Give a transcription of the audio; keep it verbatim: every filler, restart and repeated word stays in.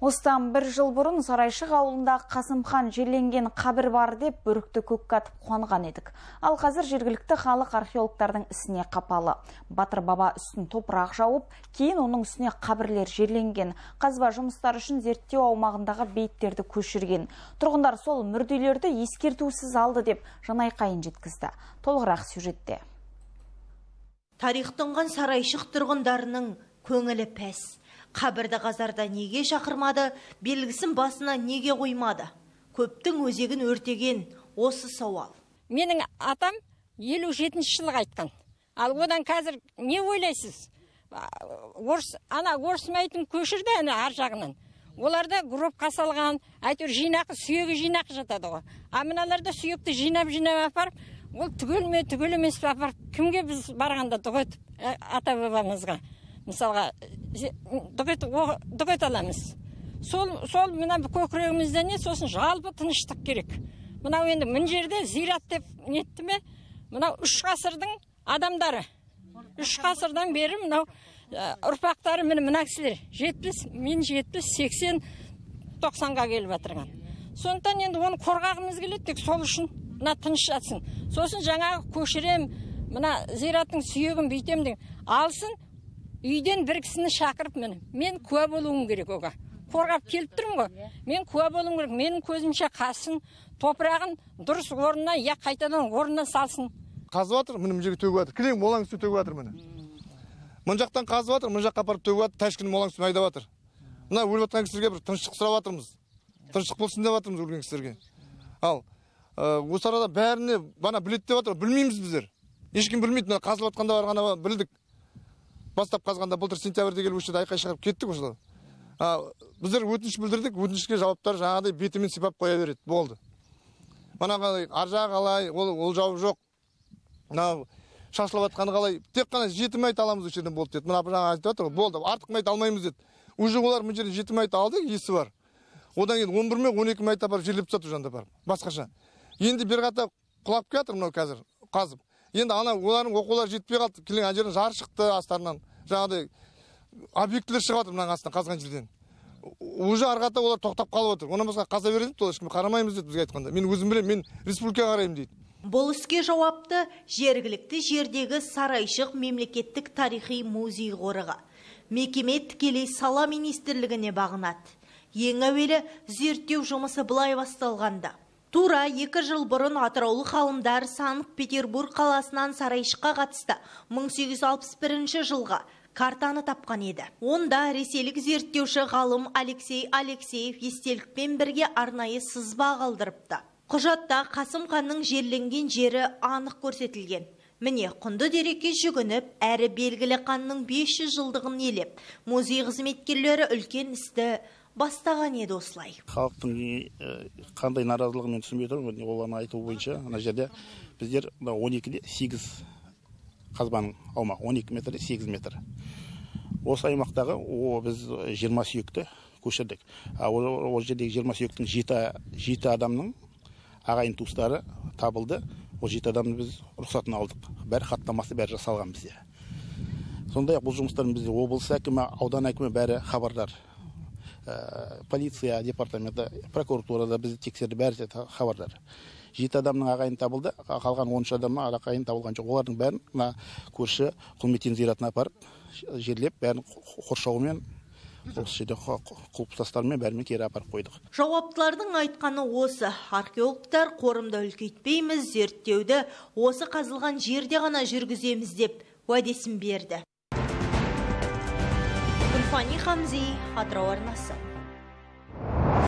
Осыдан бір жыл бұрын Сарайшық ауылында Қасым хан жерленген қабір бар деп бөрікті көкке атып қуанған едік. Ал қазір жергілікті халық археологтардың ісіне қапалы. Батыр баба үстін топырақ жауып, кейін оның үстіне қабірлер жерленген. Қазба жұмыстары үшін зерттеу аумағындағы бейіттерді көшірген. Тұрғындар сол мүрделерді ескертусіз алды деп жанайқайын жеткізді. Толығырақ сюжетте. Тарихтанған Сарайшық тұрғындарының көңілі пәс. Қабірді қазарда неге шақырмады, белгісін басына неге қоймады? Көптің өзегін өртеген осы сауал. Менің атам елу жетінші жылы айтқан. Ал одан қазір не ойлайсыз? Орыс, ана орыс мәйітін көшірді әне ар жағынан. Оларда гроб қасалған, әйтеуір жинақы, сүйегі жинақы жатады ғой. А мыналарда сүйекті жинап-жинап апарып, ол түгелме, түгел емес апарып, кімге біз барғанда дұғытып ата бабамызға. Мысалға, дұғыт аламыз. Сол, сол мына көкірегімізде не, сосын жалпы тыныштық керек. Мынау енді мін жерде зират деп нетті ме, мынау үш ғасырдың адамдары. Үш ғасырдан бері мынау ұрпақтары міне мына кісілер. жетпіс, мен жетпіс, сексен, тоқсанға келіп атырған. Сондықтан енді оны қорғағымыз келеді, тек сол үшін мына тыныш жатсын. Сосын жаңағы көшірем, мына зираттың сүйегін бүйтем деген алсын. Үйден бір кісіні шақырып мені. Мен куә болуым керек оға. Қорғап келіп тұрмын ғой. Мен куә болуым керек. Менің көзімше қасын, топырағын дұрыс орнына, я қайтадан орнына салсын. Қазып атыр, міне мына төгіп атыр. Кілең молаң үсті төгіп атыр міне. Мына жақтан қазып атыр, мына жаққа апарып төгіп атыр, тәшкін молаң үстін айдап атыр. Мына өліп атқан кісілерге бір тыныштық сұрап атырмыз. Тыныштық болсын деп атырмыз өлген кісілерге. Ал осы арада бәріне бана білет деп атыр, білмейміз біздер. Ешкім білмейді, мына қазып атқанда барғанда білдік. Бастап қазғанда былтыр сентябрьде келіп өшеді айқай шығарып кеттік осылай. Біздер өтініш білдірдік, өтінішке жауаптар жаңағыдай бетімен сипап қоя береді, болды. Манағы аржа қалай, ол жауап жоқ. Мына шашылып жатқаны қалай, тек қана жетім айт аламыз осы жерден болды деді. Мына жаңа айтып отыр, болды. Артық айт алмаймыз деді. Уже олар мына жерде жетім айт алды, есі бар. Одан кейін он бір мен он екі айт апарып жерлеп тастады жанда барып. Басқаша. Енді берғата құлап кетті мынау қазір, қазып. Енді ана олардың оқулары жетпей қалды, келген ана жерден жар шықты астарынан. Жаңағыдай объектілер шығып жатыр мынаның астынан қазған жерден. Уже арғата олар тоқтап қалып отыр. Оның басқа қаза береді, толық ешкім қарамаймыз деп бізге айтқанда. Мен өзім білем, мен республикаға қараймын дейді. Бұл іске жауапты жергілікті жердегі Сарайшық мемлекеттік тарихи музей қорығы. Мекеме тікелей сала министрлігіне бағынады. Ең әуелі зерттеу жұмысы былай басталғанда. Тура екі жыл бұрын атыраулы ғалымдар Санкт-Петербург қаласынан Сарайшыққа қатысты мың сегіз жүз алпыс бірінші жылға картаны тапқан еді. Онда ресейлік зерттеуші ғалым Алексей Алексеев естелікпен бірге арнайы сызба қалдырыпты. Құжатта Қасым ханның жерленген жері анық көрсетілген. Міне, құнды дерекке жүгініп, әрі белгілі ханның бес жүз жылдығын елеп, музей қызметкерлері үлкен істі бастаған еді осылай. Халықтың қандай наразылығы мен түсінбей тұрмын, оларына айту бойынша, ана жерде біздер он екіде сегіз қазбаның аумағы, он екі метр сегіз метр. Осы аймақтағы біз жиырма сүйекті көшірдік. Ол жердегі жиырма сүйектің жеті адамның ағайын туыстары табылды. Ол жеті адамның біз рұқсатын алдық. Бәрі хаттамасы бәрі жасалған бізде. Сондай-ақ бұл жұмыстарын бізде облыс әкімі, аудан әкімі бәрі хабардар. Полиция департаменті, прокуратурада бізді тексерді, бәрі хабардар. Жеті адамның ағайын табылды, қалған он үш адамның ағайын табылған жоқ. Олардың бәрін көрші құлметтен зиратына апарып, жерлеп, бәрін қоршауымен, құлпытастарымен бәрімен кері апарып қойдық. Жауаптылардың айтқаны осы. Археологтар қорымды үлкейтпейміз, зерттеуді осы қазылған жерде ғана жүргіземіз деп уәдесін берді. Фани Хамзи, Атырау арнасы.